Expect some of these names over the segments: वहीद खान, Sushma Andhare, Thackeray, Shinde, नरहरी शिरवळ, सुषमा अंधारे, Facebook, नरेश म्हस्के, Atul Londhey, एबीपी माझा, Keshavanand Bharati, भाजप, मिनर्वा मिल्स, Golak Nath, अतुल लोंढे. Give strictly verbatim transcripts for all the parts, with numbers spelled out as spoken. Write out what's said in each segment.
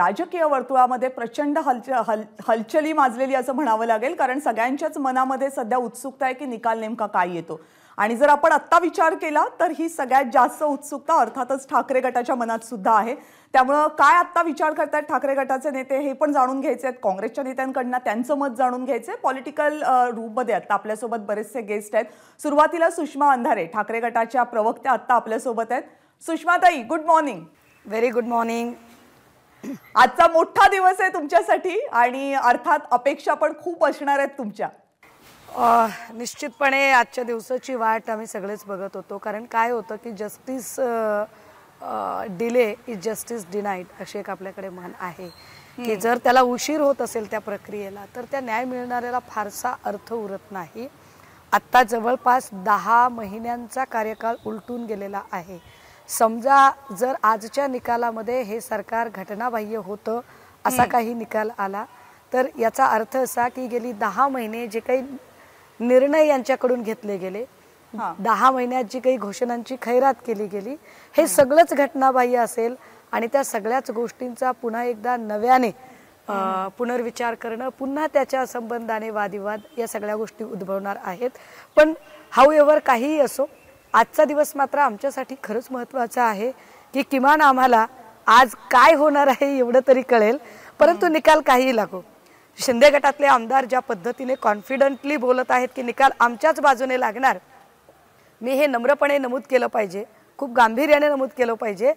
राजकीय वर्तुळामध्ये प्रचंड हलचल हल हलचली माजलेली असं म्हणावं लागेल, कारण सगळ्यांच्याच मनामध्ये सध्या उत्सुकता आहे की निकाल नेमका काय येतो। आणि जर आपण आत्ता विचार केला तर ही सगळ्यात जास्त उत्सुकता अर्थातच ठाकरे गटाच्या मनात सुद्धा आहे। त्यामुळे काय आत्ता विचार करतात ठाकरे गटाचे नेते हे पण जाणून घ्यायचे आहे, काँग्रेसच्या नेत्यांकडून त्यांचं मत जाणून घ्यायचे आहे। पॉलिटिकल रूपमध्ये आत्ता आपल्यासोबत बरेचसे गेस्ट आहेत। सुरुवातीला सुषमा अंधारे ठाकरे गटाच्या प्रवक्त्या आत्ता आपल्यासोबत आहेत। सुषमाताई, good morning. Very good morning. आजचा मोठा दिवस आहे तुमच्यासाठी आणि अर्थात अपेक्षा पण खूप असणार आहेत तुमच्या। निश्चितपणे आजच्या दिवसाची वाट आम्ही सगळेच बघत होतो, कारण काय होतं की justice delay is justice denied अशी एक आपल्याकडे म्हण आहे की जर त्याला उशीर होत असेल त्या प्रक्रियेला तर त्या न्याय मिळणाऱ्याला फारसा अर्थ उरत नाही। आत्ता जवळपास दहा महिन्यांचा कार्यकाळ उलटून गेलेला आहे। समजा जर आजच्या निकालामध्ये हे सरकार घटनाबाह्य होतं असा काही निकाल आला तर याचा अर्थ असा की गेली दहा महिने जे काही निर्णय यांच्याकडून घेतले गेले, दहा महिन्यात जी काही घोषणांची खैरात केली गेली, हे सगळंच घटनाबाह्य असेल आणि त्या सगळ्याच गोष्टींचा पुन्हा एकदा नव्याने पुनर्विचार करणं, पुन्हा त्याच्या संबंधाने वादविवाद या सगळ्या गोष्टी उद्भवणार आहेत। पण हाऊएव्हर काहीही असो, आजचा दिवस मात्र आमच्यासाठी खरंच महत्त्वाचा आहे की किमान आम्हाला आज काय होणार आहे एवढं तरी कळेल, परंतु निकाल काही लागो। शिंदे गटातले आमदार ज्या पद्धतीने कॉन्फिडंटली बोलत आहेत की निकाल आमच्याच बाजूने लागणार, मी हे नम्रपणे नमूद केलं पाहिजे, खूप गांभीर्याने नमूद केलं पाहिजे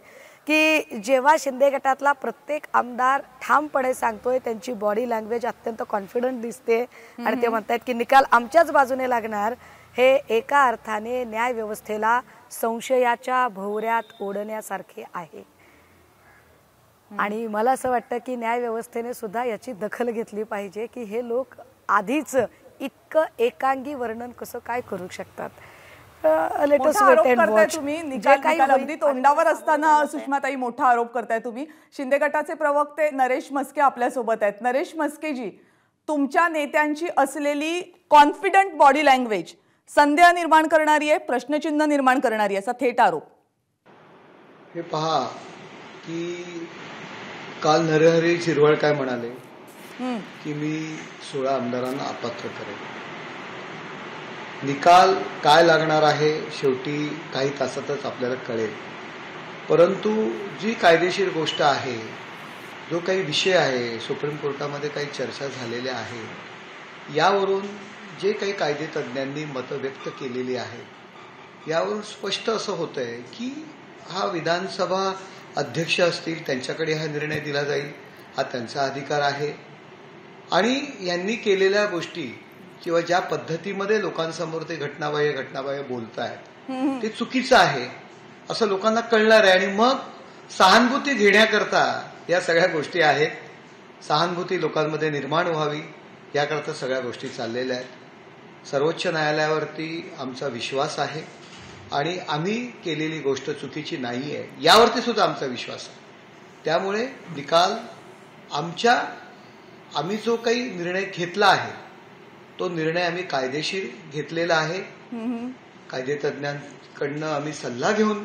की जेव्हा शिंदे गटातला प्रत्येक आमदार ठामपणे सांगतोय, त्यांची बॉडी लँग्वेज अत्यंत कॉन्फिडंट दिसते आणि ते म्हणतात की निकाल आमच्याच बाजूने लागणार, हे एका अर्थाने न्याय व्यवस्थेला संशयाच्या भोवऱ्यात ओढण्यासारखे आहे। आणि मला असं वाटतं की न्याय व्यवस्थेने सुद्धा याची दखल घेतली पाहिजे की हे लोक आधीच इतकं एकांगी वर्णन कसं काय करू शकतात। लेटेस्ट तोंडावर असताना सुषमाताई मोठा आरोप करताय तुम्ही। शिंदे गटाचे प्रवक्ते नरेश म्हस्के आपल्या सोबत आहेत। नरेश म्हस्केजी, तुमच्या नेत्यांची असलेली कॉन्फिडंट बॉडी लँग्वेज संदेह निर्माण करणारी आहे, प्रश्नचिन्ह निर्माण करणारी आहे असा थेट आरोप। हे पहा की काल नरहरी शिरवळ काय म्हणाले की मी सोळा आमदारांना अपात्र करेल। निकाल काय लागणार आहे शेवटी काही तासातच आपल्याला कळेल, परंतु जी कायदेशीर गोष्ट आहे, जो काही विषय आहे, सुप्रीम कोर्टामध्ये काही चर्चा झालेल्या आहे, यावरून जे काही कायदेतज्ञांनी मतं व्यक्त केलेली आहेत यावरून स्पष्ट असं होतं आहे की हा विधानसभा अध्यक्ष असतील त्यांच्याकडे हा निर्णय दिला जाईल, हा त्यांचा अधिकार आहे। आणि यांनी केलेल्या गोष्टी किंवा ज्या पद्धतीमध्ये लोकांसमोर ते घटनाबाह्य घटनाबाह्य बोलत आहेत ते चुकीचं आहे असं लोकांना कळणार आहे। आणि मग सहानुभूती घेण्याकरता या सगळ्या गोष्टी आहेत, सहानुभूती लोकांमध्ये निर्माण व्हावी याकरता सगळ्या गोष्टी चाललेल्या आहेत। सर्वोच्च न्यायालयावरती आमचा विश्वास आहे आणि आम्ही केलेली गोष्ट चुकीची नाही आहे यावरती सुद्धा आमचा विश्वास आहे। त्यामुळे निकाल आमच्या आम्ही जो काही निर्णय घेतला आहे तो निर्णय आम्ही कायदेशीर घेतलेला आहे। कायदेतज्ञांकडनं आम्ही सल्ला घेऊन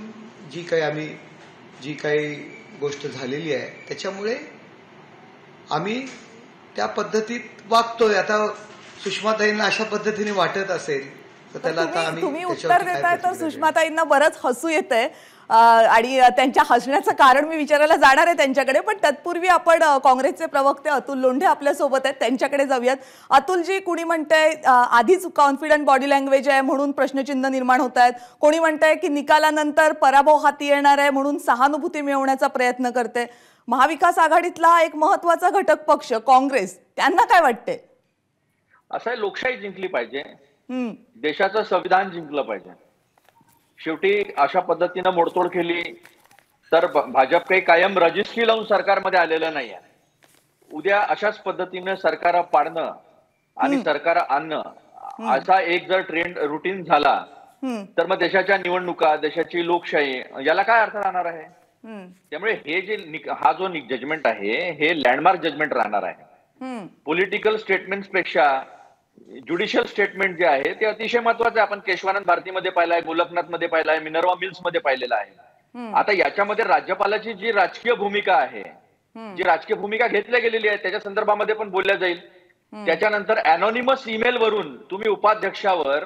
जी काही आम्ही जी काही गोष्ट झालेली आहे त्याच्यामुळे आम्ही त्या पद्धतीत वागतोय। आता सुषमाताईंना अशा पद्धतीने वाटत असेल तर त्याला तुम्ही उत्तर देताय तर सुषमाताईंना बरंच हसू येतंय आणि त्यांच्या हसण्याचं कारण मी विचारायला जाणार आहे त्यांच्याकडे, पण तत्पूर्वी आपण काँग्रेसचे प्रवक्ते अतुल लोंढे आपल्या सोबत आहेत, त्यांच्याकडे जाऊयात। अतुलजी, कुणी म्हणतंय आधीच कॉन्फिडंट बॉडी लँग्वेज आहे म्हणून प्रश्नचिन्ह निर्माण होत आहेत, कोणी म्हणतंय की निकालानंतर पराभव हाती येणार आहे म्हणून सहानुभूती मिळवण्याचा प्रयत्न करते। महाविकास आघाडीतला एक महत्वाचा घटक पक्ष काँग्रेस, त्यांना काय वाटतंय? असं लोकशाही जिंकली पाहिजे, देशाचं संविधान जिंकलं पाहिजे। शेवटी अशा पद्धतीने मोडतोड केली तर भाजप काही कायम रजिस्ट्री लावून सरकारमध्ये आलेलं नाही आहे। उद्या अशाच पद्धतीने सरकार पाडणं आणि सरकार आणणं असा एक जर ट्रेंड रुटीन झाला तर मग देशाच्या निवडणुका, देशाची लोकशाही याला काय अर्थ राहणार आहे? त्यामुळे हे जे हा जो जजमेंट आहे हे लँडमार्क जजमेंट राहणार आहे। पॉलिटिकल स्टेटमेंट पेक्षा ज्युडिशियल स्टेटमेंट जे आहे ते अतिशय महत्वाचं आहे। आपण केशवानंद भारती मध्ये पाहिलाय, गोलकनाथ मध्ये पाहिलाय, मिनर्वा मिल्स मध्ये पाहिलेला आहे। आता याच्यामध्ये राज्यपालाची जी राजकीय भूमिका आहे जी राजकीय भूमिका घेतल्या गेलेली आहे त्याच्या संदर्भामध्ये पण बोलल्या जाईल। त्याच्यानंतर अनोनिमस ईमेल वरून तुम्ही उपाध्यक्षावर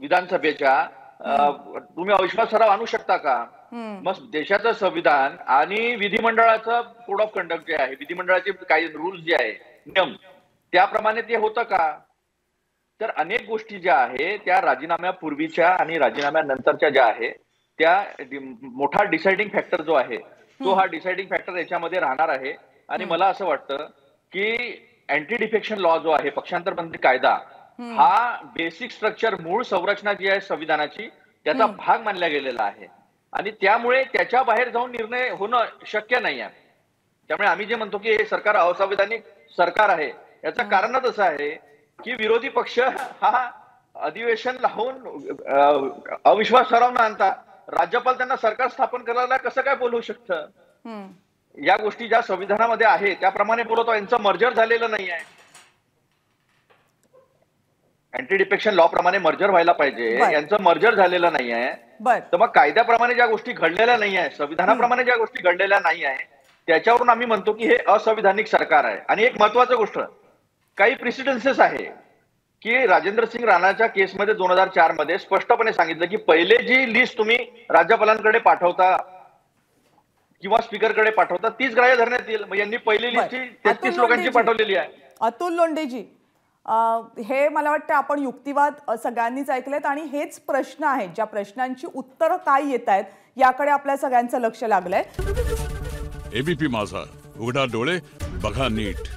विधानसभेच्या तुम्ही अविश्वास ठराव आणू शकता का? मग देशाचं संविधान आणि विधिमंडळाचा कोड ऑफ कंडक्ट जे आहे विधिमंडळाचे काही रूल्स जे आहे नियम त्याप्रमाणे ते होतं का? तर अनेक गोष्टी ज्या आहे त्या राजीनाम्यापूर्वीच्या आणि राजीनाम्यानंतरच्या ज्या आहे त्या मोठा डिसाइडिंग फॅक्टर जो आहे तो हा डिसाइडिंग फॅक्टर याच्यामध्ये राहणार आहे। आणि मला असं वाटतं की अँटी डिफेक्शन लॉ जो आहे पक्षांतर बंदी कायदा हा बेसिक स्ट्रक्चर मूळ संरचना जी आहे संविधानाची त्याचा भाग मानला गेलेला आहे आणि त्यामुळे त्याच्या बाहेर जाऊन निर्णय होणं शक्य नाही आहे। त्यामुळे आम्ही जे म्हणतो की हे सरकार असंवैधानिक सरकार आहे याचं कारणच असं आहे की विरोधी पक्ष हा अधिवेशन लावून अविश्वास ठराव आणतात। राज्यपाल त्यांना सरकार स्थापन करायला कसं काय बोलवू शकतं? या गोष्टी ज्या संविधानामध्ये आहे त्याप्रमाणे बोलतो यांचं मर्जर झालेलं नाही आहे। अँटी डिफेक्शन लॉ प्रमाणे मर्जर व्हायला पाहिजे यांचं मर्जर झालेलं नाही आहे। तर मग कायद्याप्रमाणे ज्या गोष्टी घडलेल्या नाही आहे संविधानाप्रमाणे ज्या गोष्टी घडलेल्या नाही आहे त्याच्यावरून आम्ही म्हणतो की हे असंवैधानिक सरकार आहे। आणि एक महत्वाची गोष्ट काही प्रेसिडेंसेस आहे की राजेंद्र सिंह राणाच्या केस मध्ये दोन हजार चार मध्ये स्पष्टपणे सांगितलं की पहिले जी लिस्ट तुम्ही राज्यपालांकडे पाठवता किंवा स्पीकरकडे पाठवता तीच ग्राह्य धरण्यात येईल। मग यांनी पहिली लिस्ट तेहतीस लोकांची पाठवलेली आहे। अतुल लोंढेजी हे मला वाटतं आपण युक्तिवाद सगळ्यांनीच ऐकलेत आणि हेच प्रश्न आहेत ज्या प्रश्नांची उत्तरं काय येत आहेत याकडे आपल्या सगळ्यांचं लक्ष लागलंय। एबीपी माझा उघडा डोळे बघा नीट।